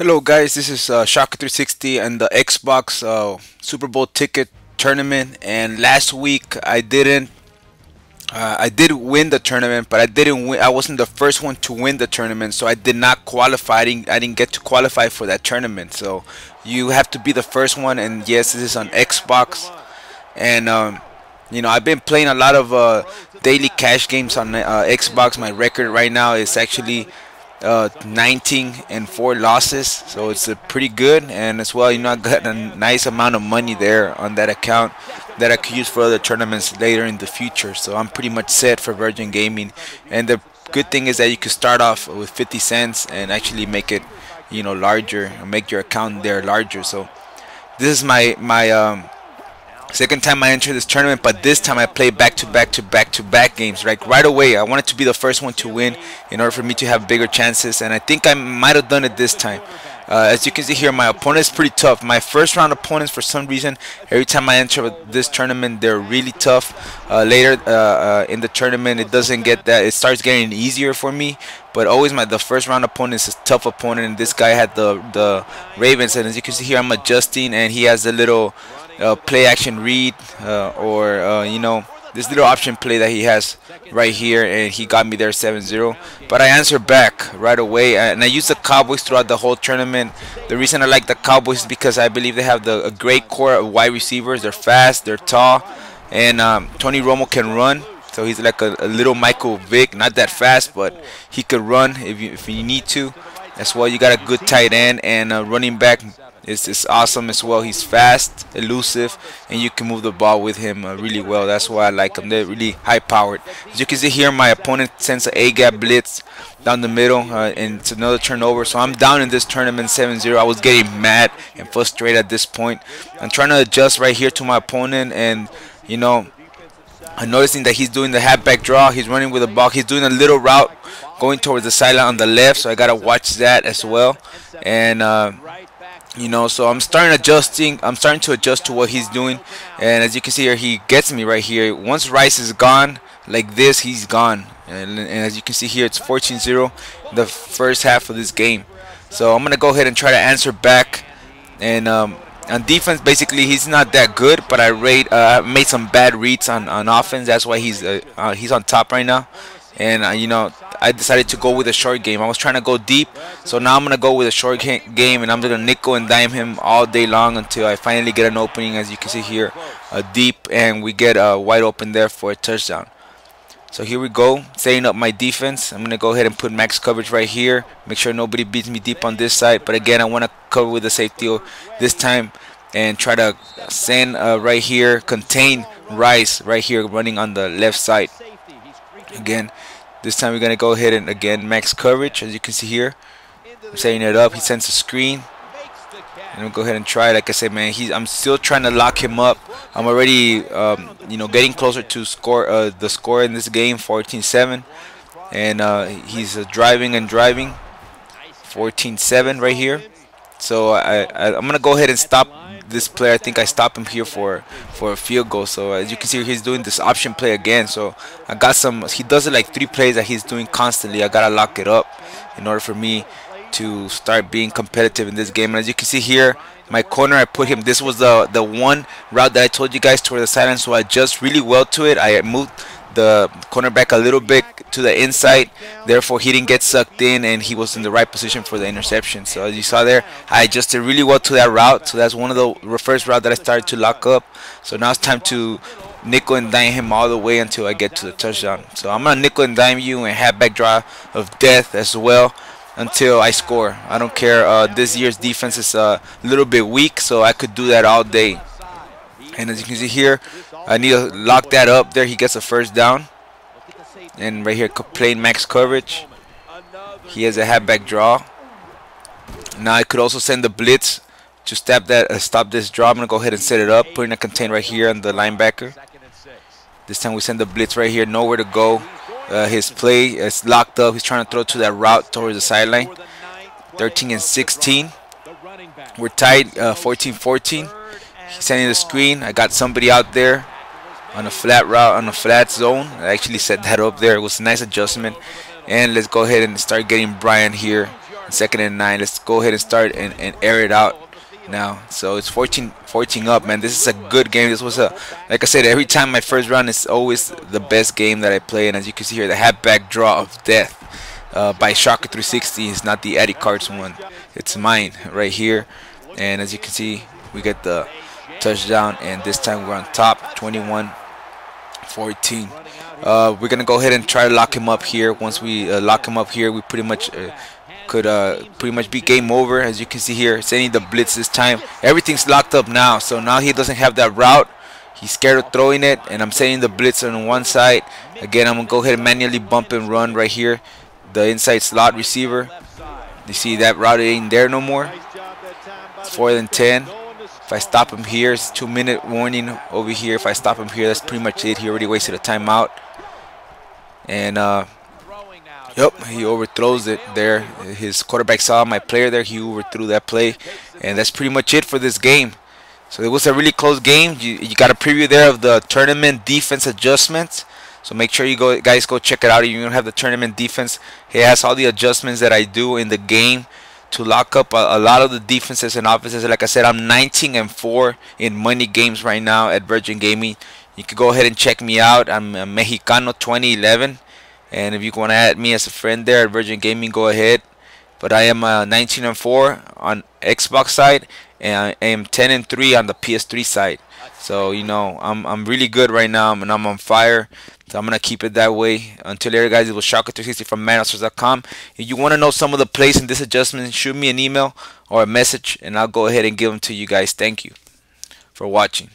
Hello guys, this is Shock360 and the Xbox Super Bowl ticket tournament. And last week I did win the tournament, but I didn't win. I wasn't the first one to win the tournament, so I did not qualify. I didn't get to qualify for that tournament. So you have to be the first one. And yes, this is on Xbox. And you know, I've been playing a lot of daily cash games on Xbox. My record right now is actually 19 and 4 losses, so it's pretty good. And as well, you know, I got a nice amount of money there on that account that I could use for other tournaments later in the future. So I'm pretty much set for Virgin Gaming. And the good thing is that you could start off with 50 cents and actually make it, you know, larger and make your account there larger. So this is my second time I entered this tournament, but this time I played back-to-back games. Like right away, I wanted to be the first one to win in order for me to have bigger chances, and I think I might have done it this time. As you can see here, my opponent is pretty tough. My first round opponents, for some reason, every time I enter this tournament, they're really tough. Later in the tournament, it doesn't get that. It starts getting easier for me, but always the first round opponent is a tough opponent. And this guy had the Ravens, and as you can see here, I'm adjusting, and he has a little play action read or you know, this little option play that he has right here, and he got me there 7-0, but I answered back right away. And I used the Cowboys throughout the whole tournament. The reason I like the Cowboys is because I believe they have a great core of wide receivers. They're fast, they're tall, and Tony Romo can run, so he's like a little Michael Vick, not that fast, but he could run if you need to. As well, you got a good tight end, and running back is awesome as well. He's fast, elusive, and you can move the ball with him really well. That's why I like him. They're really high powered. As you can see here, my opponent sends an A-gap blitz down the middle, and it's another turnover. So I'm down in this tournament 7-0. I was getting mad and frustrated at this point. I'm trying to adjust right here to my opponent, and you know, I'm noticing that he's doing the halfback draw. He's running with the ball. He's doing a little route going towards the sideline on the left, so I gotta watch that as well. And you know, so I'm starting to adjust to what he's doing. And as you can see here, he gets me right here. Once Rice is gone like this, he's gone. And as you can see here, it's 14-0 the first half of this game. So I'm gonna go ahead and try to answer back. And on defense, basically he's not that good, but I made some bad reads on offense. That's why he's on top right now. And you know, I decided to go with a short game. I was trying to go deep, so now I'm going to go with a short game, and I'm going to nickel and dime him all day long until I finally get an opening, as you can see here, deep, and we get wide open there for a touchdown. So here we go, setting up my defense. I'm going to go ahead and put max coverage right here, make sure nobody beats me deep on this side. But again, I want to cover with a safety this time and try to send right here, contain Rice right here running on the left side. Again, this time we're going to go ahead and again max coverage. As you can see here, I'm setting it up. He sends a screen, and we'll go ahead and try. Like I said, man, I'm still trying to lock him up. I'm already you know, getting closer to score the score in this game, 14-7, and he's driving 14-7 right here. So I'm going to go ahead and stop this player. I think I stopped him here for a field goal. So as you can see, he's doing this option play again. So I got he does it like 3 plays that he's doing constantly. I got to lock it up in order for me to start being competitive in this game. And as you can see here, my corner, I put him. This was the one route that I told you guys toward the sideline. So I adjust really well to it. I moved the cornerback a little bit to the inside, therefore he didn't get sucked in, and he was in the right position for the interception. So as you saw there, I adjusted really well to that route. So that's one of the first route that I started to lock up. So now it's time to nickel and dime him all the way until I get to the touchdown. So I'm gonna nickel and dime you and halfback draw of death as well until I score. I don't care. This year's defense is a little bit weak, so I could do that all day. And as you can see here, I need to lock that up there. He gets a first down. And right here, plain max coverage. He has a halfback draw. Now I could also send the blitz to stop this draw. I'm going to go ahead and set it up, putting a contain right here on the linebacker. This time we send the blitz right here. Nowhere to go. His play is locked up. He's trying to throw to that route towards the sideline. 13 and 16. We're tied 14-14. He's sending the screen. I got somebody out there on a flat route, on a flat zone. I actually set that up there. It was a nice adjustment. And let's go ahead and start getting Brian here 2nd and 9. Let's go ahead and start and air it out now. So it's 14 up, man. This is a good game. This was a, like I said, every time my first round is always the best game that I play. And as you can see here, the halfback draw of death by Shock360 is not the Eddie Cards one. It's mine right here. And as you can see, we get the touchdown, and this time we're on top, 21-14. We're gonna go ahead and try to lock him up here. Once we lock him up here, we pretty much could be game over. As you can see here, sending the blitz this time. Everything's locked up now, so now he doesn't have that route. He's scared of throwing it, and I'm sending the blitz on one side. Again, I'm gonna go ahead and manually bump and run right here. The inside slot receiver. You see that route ain't there no more. It's 4th and 10. If I stop him here, it's 2-minute warning over here. If I stop him here, that's pretty much it. He already wasted a timeout. And yep, he overthrows it there. His quarterback saw my player there. He overthrew that play. And that's pretty much it for this game. So it was a really close game. You got a preview there of the tournament defense adjustments. So make sure you guys go check it out. You're gonna have the tournament defense. It has all the adjustments that I do in the game to lock up a lot of the defenses and offenses. Like I said, I'm 19-4 in money games right now at Virgin Gaming. You can go ahead and check me out. I'm Mexicano 2011, and if you want to add me as a friend there at Virgin Gaming, go ahead. But I am 19-4 on Xbox side, and I am 10-3 on the PS3 side. So you know, I'm really good right now, and I'm on fire. So I'm going to keep it that way. Until later, guys, it was Shock360 from Madden Allstars.com. If you want to know some of the plays in this adjustment, shoot me an email or a message, and I'll go ahead and give them to you guys. Thank you for watching.